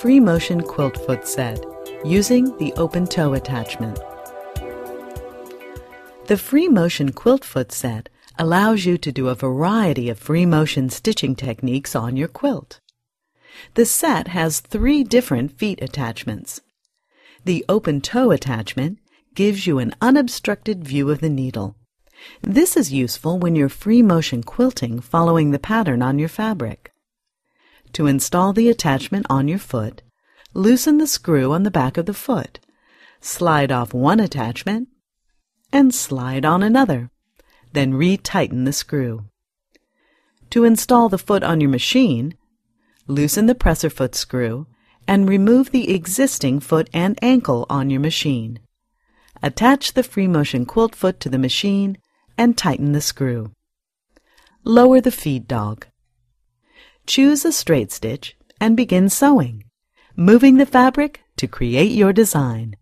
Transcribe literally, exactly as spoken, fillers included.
Free Motion Quilt Foot Set, using the open toe attachment. The Free Motion Quilt Foot Set allows you to do a variety of free motion stitching techniques on your quilt. The set has three different feet attachments. The open toe attachment gives you an unobstructed view of the needle. This is useful when you're free motion quilting following the pattern on your fabric. To install the attachment on your foot, loosen the screw on the back of the foot, slide off one attachment, and slide on another. Then re-tighten the screw. To install the foot on your machine, loosen the presser foot screw and remove the existing foot and ankle on your machine. Attach the free motion quilt foot to the machine and tighten the screw. Lower the feed dog. Choose a straight stitch and begin sewing, moving the fabric to create your design.